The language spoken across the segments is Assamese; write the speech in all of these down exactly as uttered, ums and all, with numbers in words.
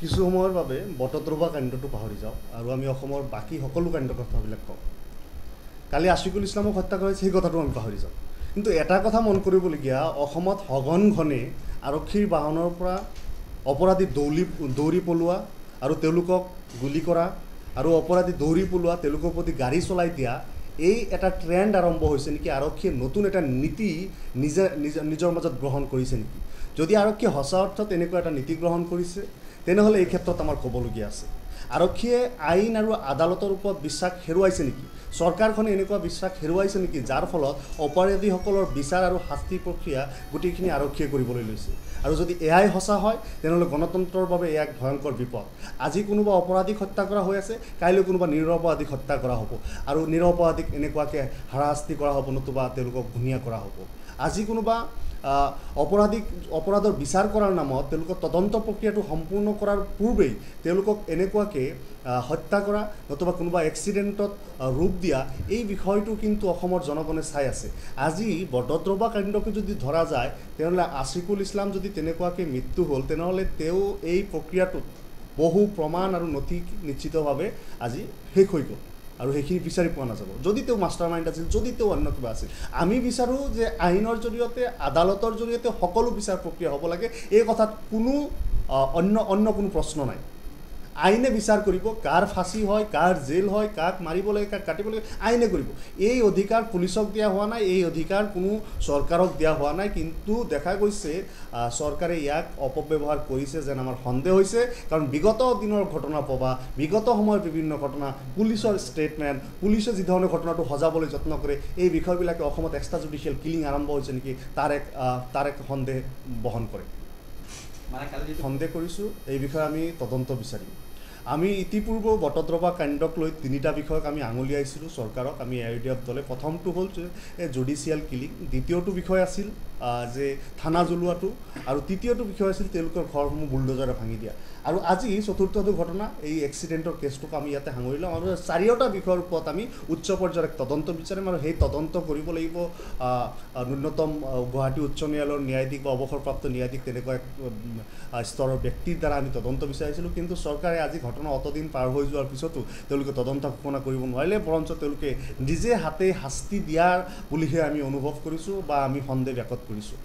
কিছু সময়ৰ বাবে বটদ্ৰৱা কাণ্ডটো পাহৰি যাওঁ আৰু আমি অসমৰ বাকি সকলো কাণ্ডৰ কথাবিলাক কওঁ। কালি আছিকুল ইছলামক হত্যা কৰে সেই কথাটো আমি পাহৰি যাওঁ, কিন্তু এটা কথা মন কৰিবলগীয়া, অসমত হগন ঘনে আৰক্ষীৰ বাহনৰ পৰা অপৰাধী দৌৰি দৌৰি পলোৱা আৰু তেওঁলোকক গুলি কৰা আৰু অপৰাধী দৌৰি পলোৱা, তেওঁলোকৰ প্ৰতি গাড়ী চলাই দিয়া, এই এটা ট্ৰেণ্ড আৰম্ভ হৈছে নেকি? আৰক্ষীয়ে নতুন এটা নীতি নিজে নিজৰ মাজত গ্ৰহণ কৰিছে নেকি? যদি আৰক্ষীয়ে সঁচা অৰ্থত এনেকুৱা এটা নীতি গ্ৰহণ কৰিছে, তেনেহ'লে এই ক্ষেত্ৰত আমাৰ ক'বলগীয়া আছে, আৰক্ষীয়ে আইন আৰু আদালতৰ ওপৰত বিশ্বাস হেৰুৱাইছে নেকি? চৰকাৰখনে এনেকুৱা বিশ্বাস হেৰুৱাইছে নেকি, যাৰ ফলত অপৰাধীসকলৰ বিচাৰ আৰু শাস্তি প্ৰক্ৰিয়া গোটেইখিনি আৰক্ষীয়ে কৰিবলৈ লৈছে? আৰু যদি এয়াই সঁচা হয়, তেনেহ'লে গণতন্ত্ৰৰ বাবে এয়া এক ভয়ংকৰ বিপদ। আজি কোনোবা অপৰাধীক হত্যা কৰা হৈ আছে, কাইলৈ কোনোবা নিৰপৰাধীক হত্যা কৰা হ'ব আৰু নিৰপৰাধীক এনেকুৱাকৈ হাৰাশাস্তি কৰা হ'ব, নতুবা তেওঁলোকক ঘূণীয়া কৰা হ'ব। আজি কোনোবা অপৰাধিক অপৰাধৰ বিচাৰ কৰাৰ নামত তেওঁলোকৰ তদন্ত প্ৰক্ৰিয়াটো সম্পূৰ্ণ কৰাৰ পূৰ্বেই তেওঁলোকক এনেকুৱাকৈ হত্যা কৰা, নতুবা কোনোবা এক্সিডেণ্টত ৰূপ দিয়া, এই বিষয়টো কিন্তু অসমৰ জনগণে চাই আছে। আজি বটদ্ৰৱা কাণ্ডকে যদি ধৰা যায়, তেনেহ'লে আছিকুল ইছলাম যদি তেনেকুৱাকৈ মৃত্যু হ'ল, তেনেহ'লে তেওঁ এই প্ৰক্ৰিয়াটোত বহু প্ৰমাণ আৰু নথি নিশ্চিতভাৱে আজি শেষ হৈ গ'ল আৰু সেইখিনি বিচাৰি পোৱা নাযাব। যদি তেওঁ মাষ্টাৰ মাইণ্ড আছিল, যদি তেওঁ অন্য কিবা আছিল, আমি বিচাৰোঁ যে আইনৰ জৰিয়তে, আদালতৰ জৰিয়তে সকলো বিচাৰ প্ৰক্ৰিয়া হ'ব লাগে। এই কথাত কোনো অন্য অন্য কোনো প্ৰশ্ন নাই। আইনে বিচাৰ কৰিব, কাৰ ফাঁচি হয়, কাৰ জেল হয়, কাক মাৰিব লাগে, কাক কাটিব লাগে, আইনে কৰিব। এই অধিকাৰ পুলিচক দিয়া হোৱা নাই, এই অধিকাৰ কোনো চৰকাৰক দিয়া হোৱা নাই, কিন্তু দেখা গৈছে চৰকাৰে ইয়াক অপব্যৱহাৰ কৰিছে যেন আমাৰ সন্দেহ হৈছে। কাৰণ বিগত দিনৰ ঘটনা পাবা, বিগত সময়ৰ বিভিন্ন ঘটনা, পুলিচৰ ষ্টেটমেণ্ট, পুলিচে যি ধৰণে ঘটনাটো সজাবলৈ যত্ন কৰে, এই বিষয়বিলাকে অসমত এক্সট্ৰা জুডিচিয়েল কিলিং আৰম্ভ হৈছে নেকি তাৰ এক তাৰ এক সন্দেহ বহন কৰে। সন্দেহ কৰিছোঁ, এই বিষয়ে আমি তদন্ত বিচাৰিম। আমি ইতিপূৰ্বে বটদ্ৰৱা কাণ্ডক লৈ তিনিটা বিষয়ক আমি আঙুলিয়াইছিলোঁ চৰকাৰক, আমি এ আই ডি এফ দলে। প্ৰথমটো হ'ল যে জুডিচিয়েল কিলিং, দ্বিতীয়টো বিষয় আছিল যে থানা জ্বলোৱাটো, আৰু তৃতীয়টো বিষয় আছিল তেওঁলোকৰ ঘৰসমূহ বুলডোজাৰে ভাঙি দিয়া, আৰু আজি চতুৰ্থটো ঘটনা এই এক্সিডেণ্টৰ কেছটোক আমি ইয়াতে সাঙুৰি লওঁ। আমাৰ চাৰিওটা বিষয়ৰ ওপৰত আমি উচ্চ পৰ্যায়ৰ তদন্ত বিচাৰিম আৰু সেই তদন্ত কৰিব লাগিব ন্যূনতম গুৱাহাটী উচ্চ ন্যায়ালয়ৰ ন্যায়াধীশ বা অৱসৰপ্ৰাপ্ত ন্যায়াধীশ তেনেকুৱা স্তৰৰ ব্যক্তিৰ দ্বাৰা আমি তদন্ত বিচাৰিছিলোঁ, কিন্তু চৰকাৰে আজি ঘটনা অতদিন পাৰ হৈ যোৱাৰ পিছতো তেওঁলোকে তদন্ত ঘোষণা কৰিব নোৱাৰিলে, বৰঞ্চ তেওঁলোকে নিজে হাতে শাস্তি দিয়াৰ বুলিহে আমি অনুভৱ কৰিছোঁ বা আমি সন্দেহ ব্যক্ত কৰিছোঁ।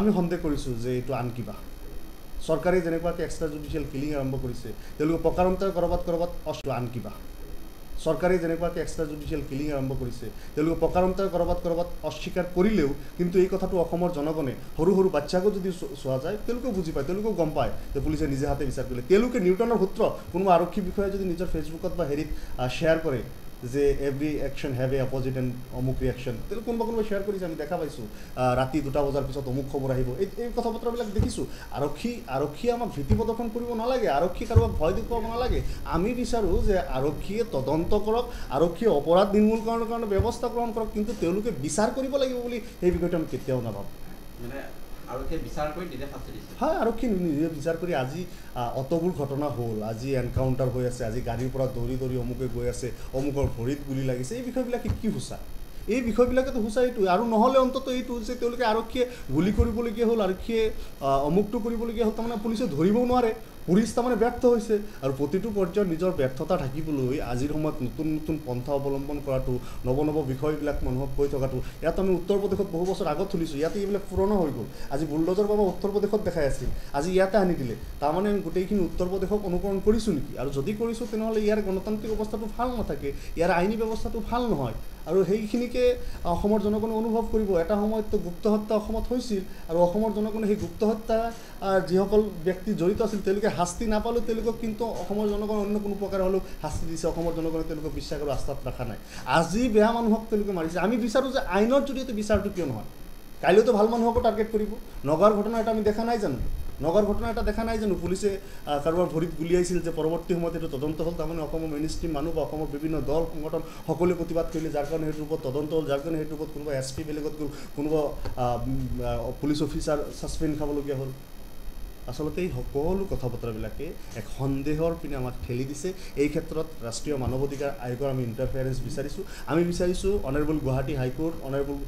আমি সন্দেহ কৰিছোঁ যে এইটো আন কিবা। চৰকাৰে যেনেকুৱাকৈ এক্সট্ৰা জুডিচিয়েল কিলিং আৰম্ভ কৰিছে, তেওঁলোকে প্ৰকাৰান্তৰে ক'ৰবাত ক'ৰবাত অস্ত্ৰ আন কিবা চৰকাৰে যেনেকুৱাকৈ এক্সট্ৰা জুডিচিয়েল কিলিং আৰম্ভ কৰিছে, তেওঁলোকে প্ৰকাৰান্তৰে ক'ৰবাত ক'ৰবাত অস্বীকাৰ কৰিলেও কিন্তু এই কথাটো অসমৰ জনগণে সৰু সৰু বাচ্চাকো যদি চোৱা যায়, তেওঁলোকেও বুজি পায়, তেওঁলোকেও গম পায় যে পুলিচে নিজে হাতে বিচাৰ কৰিলে। তেওঁলোকে নিউটনৰ সূত্ৰ কোনোবা আৰক্ষী বিষয়ে যদি নিজৰ ফেচবুকত বা হেৰিত শ্বেয়াৰ কৰে যে every action have a opposite and অমুক ৰিয়েকশ্যন, তেল কোনোবা কোনোবা শ্বেয়াৰ কৰিছে, আমি দেখা পাইছোঁ ৰাতি দুটা বজাৰ পিছত অমুক খবৰ আহিব। এই এই কথা বতৰাবিলাক দেখিছোঁ। আৰক্ষী আৰক্ষীয়ে আমাক ভীতি প্ৰদৰ্শন কৰিব নালাগে, আৰক্ষী কাৰোবাক ভয় দেখুৱাব নালাগে। আমি বিচাৰোঁ যে আৰক্ষীয়ে তদন্ত কৰক, আৰক্ষীয়ে অপৰাধ নিৰ্মূলকৰণৰ কাৰণে ব্যৱস্থা গ্ৰহণ কৰক, কিন্তু তেওঁলোকে বিচাৰ কৰিব লাগিব বুলি সেই বিষয়টো আমি কেতিয়াও নাভাবোঁ। মানে আৰক্ষীয়ে বিচাৰ কৰি নিজে শাস্তি দিছে। হয়, আৰক্ষী নিজে বিচাৰ কৰি আজি অতবোৰ ঘটনা হ'ল, আজি এনকাউণ্টাৰ হৈ আছে, আজি গাড়ীৰ পৰা দৌৰি দৌৰি অমুকে গৈ আছে, অমুকৰ ভৰিত গুলি লাগিছে, এই বিষয়বিলাকে কি সূচা? এই বিষয়বিলাকেতো সূচা এইটোৱে, আৰু নহ'লে অন্তত এইটো যে তেওঁলোকে আৰক্ষীয়ে গুলি কৰিবলগীয়া হ'ল, আৰক্ষীয়ে অমুকটো কৰিবলগীয়া হ'ল, তাৰমানে পুলিচে ধৰিবও নোৱাৰে, পুলিচ তাৰমানে ব্যৰ্থ হৈছে। আৰু প্ৰতিটো পৰ্যায়ত নিজৰ ব্যৰ্থতা থাকিবলৈ আজিৰ সময়ত নতুন নতুন পন্থা অৱলম্বন কৰাটো, নৱ নৱ বিষয়বিলাক মানুহক কৈ থকাটো। ইয়াত আমি উত্তৰ প্ৰদেশত বহু বছৰ আগত তুলিছোঁ, ইয়াতে এইবিলাক পুৰণা হৈ গ'ল। আজি বুলডোজাৰ বাবা উত্তৰ প্ৰদেশত দেখাই আছিল, আজি ইয়াতে আনি দিলে, তাৰমানে আমি গোটেইখিনি উত্তৰ প্ৰদেশক অনুকৰণ কৰিছোঁ নেকি? আৰু যদি কৰিছোঁ, তেনেহ'লে ইয়াৰ গণতান্ত্ৰিক ব্যৱস্থাটো ভাল নাথাকে, ইয়াৰ আইনী ব্যৱস্থাটো ভাল নহয়, আৰু সেইখিনিকে অসমৰ জনগণে অনুভৱ কৰিব। এটা সময়ততো গুপ্ত হত্যা অসমত হৈছিল, আৰু অসমৰ জনগণে সেই গুপ্ত হত্যা যিসকল ব্যক্তি জড়িত আছিল তেওঁলোকে শাস্তি নাপালেও তেওঁলোকক কিন্তু অসমৰ জনগণে অন্য কোনো প্ৰকাৰে হ'লেও শাস্তি দিছে। অসমৰ জনগণে তেওঁলোকক বিশ্বাস আৰু আস্থাত ৰখা নাই, আজি বেয়া মানুহক তেওঁলোকে মাৰিছে। আমি বিচাৰোঁ যে আইনৰ জৰিয়তে বিচাৰটো কিয় নহয়? কাইলৈতো ভাল মানুহকো টাৰ্গেট কৰিব। নগাঁৱৰ ঘটনা এটা আমি দেখা নাই জানো? নগৰ ঘটনা এটা দেখা নাই জানো? পুলিচে কাৰোবাৰ ভৰিত গুলিয়াইছিল, যে পৰৱৰ্তী সময়ত এইটো তদন্ত হ'ল, তাৰমানে অসমৰ মেইনষ্ট্ৰীম মানুহ বা অসমৰ বিভিন্ন দল সংগঠন সকলোৱে প্ৰতিবাদ কৰিলে, যাৰ কাৰণে সেইটোৰ ওপৰত তদন্ত হ'ল, যাৰ কাৰণে সেইটোৰ ওপৰত কোনোবা এছ পি বেলেগত গ'ল, কোনোবা পুলিচ অফিচাৰ ছাছপেণ্ড খাবলগীয়া হ'ল। আসলতে এই সকলো কথাপত্ৰবিলাকে এক সন্দেহৰ পিনে আমাক ঠেলি দিছে এই ক্ষেত্ৰত ৰাষ্ট্ৰীয় মানৱ অধিকাৰ আয়োগৰ আমি ইন্টাৰফেৰেন্স বিচাৰিছো আমি বিচাৰিছো honourable Guwahati high court honourable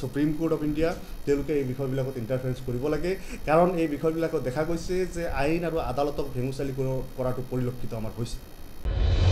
supreme court of India তেওঁলোকে এই বিষয়বিলাকত ইন্টাৰফেৰেন্স কৰিব লাগে কাৰণ এই বিষয়বিলাকত দেখা গৈছে যে আইন আৰু আদালতক ভেঙুচালি কৰাটো পৰিলক্ষিত আমাৰ হৈছে